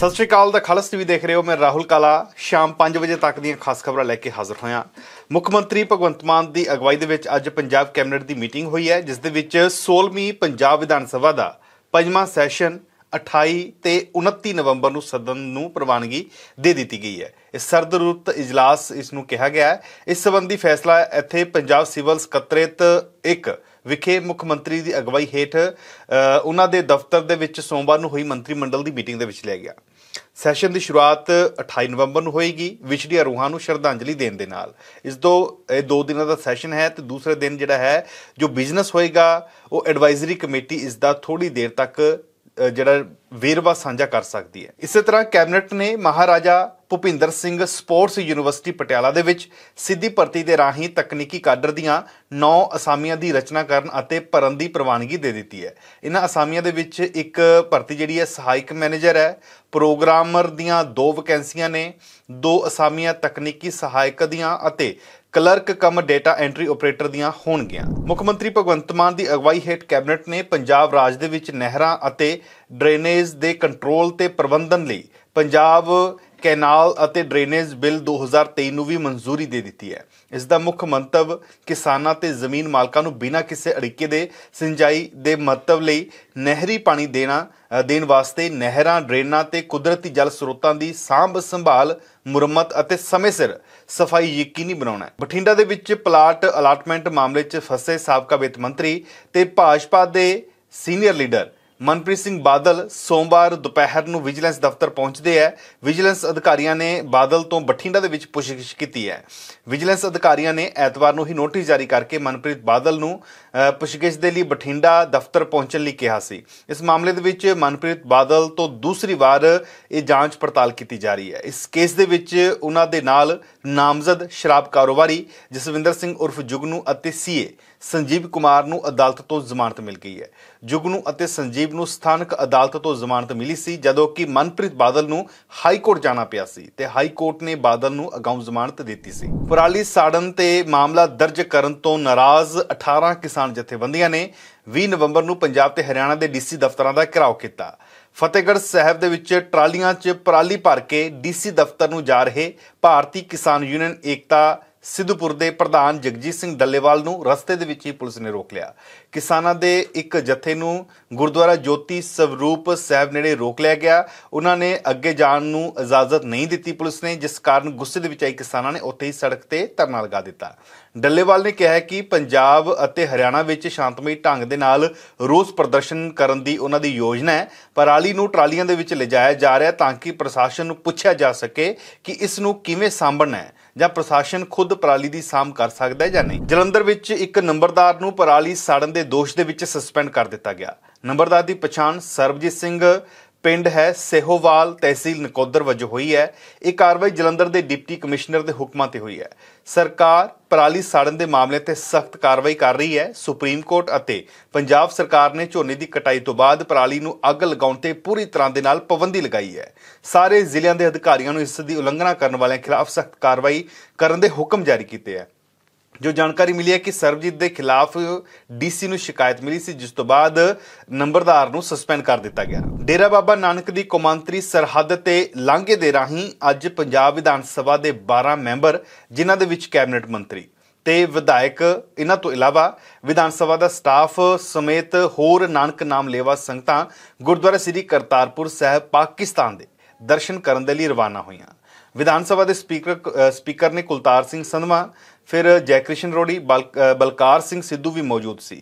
सत श्री अकाल the खालस TV देख रहे हो। मैं राहुल काला शाम 5 वजे तक दी खास खबर लैके हाजिर होया। मुख्य मंत्री भगवंत मान की अगवाई दे विच अज पंजाब कैबिनेट की मीटिंग हुई है, जिस दे विच 16वीं पंजाब विधान सभा का 5वां सैशन 28 ते 29 नवंबर को सदन को प्रवानगी दे दी गई है। इस सर्दरुत इजलास इसनों कहा गया है। इस संबंधी फैसला इत्थे पंजाब सिविल सकत्रेत 1 विखे मुख्यमंत्री की अगवाई हेठ उन्हों के दफ्तर के सोमवार को हुई मंत्रीमंडल की मीटिंग लिया गया। सैशन की शुरुआत 28 नवंबर को होएगी। विछड़ी रूहां को श्रद्धांजलि देने के नाल इस दो दिन का सैशन है। तो दूसरे दिन जोड़ा है जो बिजनेस होएगा वो एडवाइजरी कमेटी इसका थोड़ी देर तक जड़ा वेरवा साझा कर सकती है। इस तरह कैबिनेट ने महाराजा भुपिंदर सिंह स्पोर्ट्स यूनिवर्सिटी पटियाला दे विच सीधी भर्ती के राही तकनीकी काडर दियां 9 असामियां की रचना करन भरन की प्रवानगी दे दी है। इन्हां असामियां दे विच एक भर्ती जिहड़ी है सहायक मैनेजर है, प्रोग्रामर दियां 2 वैकेंसियां ने, 2 असामियां तकनीकी सहायक दियां अते clerk cum data entry operator दियां होणगियां। मुख्य मंत्री भगवंत मान की अगवाई हेठ कैबिनेट ने पंजाब राज दे विच नहरां अते ड्रेनेज दे कंट्रोल ते प्रबंधन लई पंजाब कैनाल अते ड्रेनेज बिल 2023 को भी मंजूरी दे दी है। इसका मुख्य मंतव किसानों ते जमीन मालकों को बिना किसी अड़िके दे सिंचाई के महत्व लई नहरी पानी देने वास्ते नहरां ड्रेनां ते कुदरती जल स्रोतों की सांभ संभाल मुरम्मत अते समय सिर सफाई यकीनी बनाना है। बठिंडा दे विच प्लाट अलाटमेंट मामले च फसे साबका वित्त मंत्री ते भाजपा के सीनियर लीडर मनप्रीत सिंह बादल सोमवार दोपहर को विजिलेंस दफ्तर पहुंचते हैं। विजिलेंस अधिकारियों ने बादल तो बठिंडा दे विच पुछगिछ की है। विजिलेंस अधिकारियों ने एतवार को ही नोटिस जारी करके मनप्रीत बादल को पुछगिछ के लिए बठिंडा दफ्तर पहुंचने लिए कहा सी। इस मामले दे विच मनप्रीत बादल तो दूसरी बार ये जाँच पड़ताल की जा रही है। इस केस दे विच उन्हां दे नाल नामजद शराब कारोबारी जसविंदर सिंह उर्फ जुगनू अते सीए संजीव कुमार नूं अदालत तो जमानत मिल गई है। जुगनू अते संजीव नूं स्थानक अदालत तो जमानत मिली सी, जदों कि मनप्रीत बादल नूं हाई कोर्ट जाना पिया सी ते हाई कोर्ट ने बादल नूं अगाऊ जमानत दी सी। पराली साड़न ते मामला दर्ज करन तो नाराज 18 किसान जथेबंदियां ने 20 नवंबर को पंजाब ते हरियाणा के डीसी दफ्तरां दा घिराव किया। फतेहगढ़ साहब दे विच ट्रालियां च पराली भर के डीसी दफ्तर नूं जा रहे भारतीय किसान यूनियन एकता सिद्धूपुर के प्रधान जगजीत सिंह डल्लेवाल नूं रस्ते दे विच ही पुलिस ने रोक लिया। किसानां दे एक जत्थे नूं गुरुद्वारा ज्योति स्वरूप साहब नेड़े रोक लिया गया। उन्होंने अगे जाण नूं इजाजत नहीं दी पुलिस ने, जिस कारण गुस्से दे विच आई किसानां ने उत्थे ही सड़क ते धरना लगा दिता। डल्लेवाल ने कहा कि पंजाब अते हरियाणा विच शांतमई ढंग दे नाल रोस प्रदर्शन करन दी उन्हां दी योजना है। पराली नूं ट्रालियां दे विच लिजाया जा रहा है ताकि प्रशासन नूं पुछिया जा सके कि इस नूं किवें सांभणा है जां प्रशासन खुद पराली की साम कर सकता है या नहीं। जलंधर विच एक नंबरदार नूं पराली साड़न दे दोष दे विच सस्पेंड कर दिता गया। नंबरदार की पछाण सरबजीत सिंह पिंड है सेहोवाल तहसील नकोदर वजों हुई है। यह कार्रवाई जलंधर के डिप्टी कमिश्नर के हुक्मां ते हुई है। सरकार पराली साड़न के मामले ते सख्त कार्रवाई कर रही है। सुप्रीम कोर्ट अते पंजाब सरकार ने झोने की कटाई तो बाद पराली नूं अग लगाउण ते पूरी तरह दे नाल पाबंदी लगाई है। सारे जिलियां दे अधिकारियां नूं इसदी उलंघना करन वालेयां खिलाफ सख्त कार्रवाई करन दे हुक्म जारी कीते है। जो जानकारी मिली है कि सरबजीत के खिलाफ डीसी नूं शिकायत मिली सी, जिस तो बाद नंबरदार नूं सस्पेंड कर दिता गया। डेरा बाबा नानक की कौमांतरी सरहद ते लांघे दे राही अज पंजाब विधान सभा के 12 मैंबर जिन्हां दे विच कैबिनेट मंत्री ते विधायक इन्हां तो इलावा विधान सभा का स्टाफ समेत होर नानक नाम लेवा संगतां गुरुद्वारा श्री करतारपुर साहब पाकिस्तान के दर्शन करने के लिए रवाना होईयां। विधान सभा के स्पीकर ने कुलतार सिंह संधवान फिर जय कृष्ण रोडी बलकार सिंह सिद्धू भी मौजूद सी।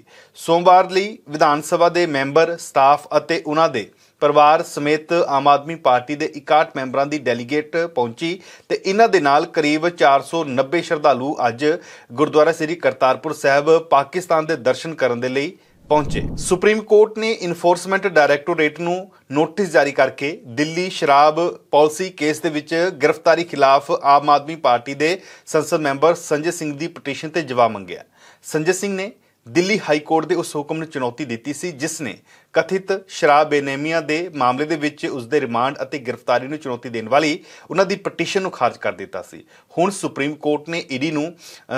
सोमवार लई विधान सभा के मैंबर स्टाफ अते उन्हां दे परिवार समेत आम आदमी पार्टी के 61 मैंबरां की डेलीगेट पहुंची तो इन्हां दे नाल करीब 490 श्रद्धालु अज गुरुद्वारा श्री करतारपुर साहब पाकिस्तान के दर्शन करने के लिए पहुंचे। सुप्रीम कोर्ट ने इनफोर्समेंट डायरैक्टोरेट को नोटिस जारी करके दिल्ली शराब पॉलिसी केस दे विच गिरफ्तारी खिलाफ आम आदमी पार्टी के संसद मैंबर संजय सिंह की पटिशन पर जवाब मंगया। संजय सिंह ने दिल्ली हाई कोर्ट के उस हुक्म ने चुनौती दी सी जिसने कथित शराब बेनेमिया के मामले के विच उसके रिमांड और गिरफ्तारी में चुनौती देने वाली उन्होंने पटीशन खारिज कर दिता सी। हुण सुप्रीम कोर्ट ने ईडी नूं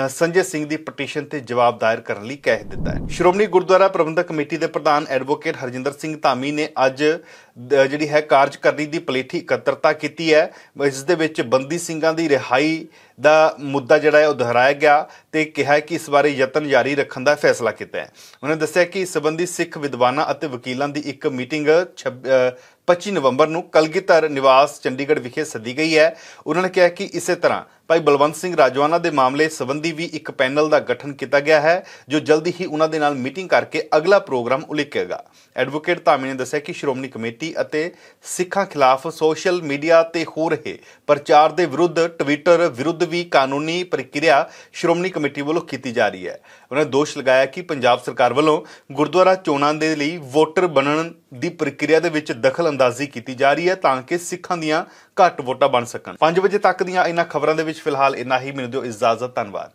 संजय सिंह की पटीशन से जवाब दायर करने लई कह दिता है। श्रोमणी गुरुद्वारा प्रबंधक कमेटी के प्रधान एडवोकेट हरजिंदर सिंह धामी ने अज जिहड़ी है कार्यकारिणी की पलेठी एकत्रता की है। इस दे विच बंदी सिंघां दी रिहाई दा मुद्दा जिहड़ा है दोहराया गया तो कहा कि इस बारे यतन जारी रखने का फैसला किया है। उन्होंने दस्सिया कि इस संबंधी सिख विद्वाना और वकीलों की एक मीटिंग 25 नवंबर को कलगीधर निवास चंडीगढ़ विखे सदी गई है। उन्होंने कहा कि इस तरह भाई बलवंत सिंह राजवाना के मामले संबंधी भी एक पैनल का गठन किया गया है जो जल्द ही उन्होंने नाल मीटिंग करके अगला प्रोग्राम उलीकेगा। एडवोकेट धामी ने दस्सिया कि श्रोमणी कमेटी और सिखा खिलाफ सोशल मीडिया से हो रहे प्रचार के विरुद्ध ट्विटर विरुद्ध भी कानूनी प्रक्रिया श्रोमणी कमेटी वालों की जा रही है। उन्होंने दोष लगाया कि पंजाब सरकार वालों गुरुद्वारा चोणां दे लई वोटर बनन दी प्रक्रिया दे विच दखल अंदाजी की जा रही है ताकि सिखां दियां घट वोटां बन सकन। 5 बजे तक दियां इन्हां खबरां दे विच फिलहाल इन्ना ही। मिलदे हो इजाजत, धन्नवाद।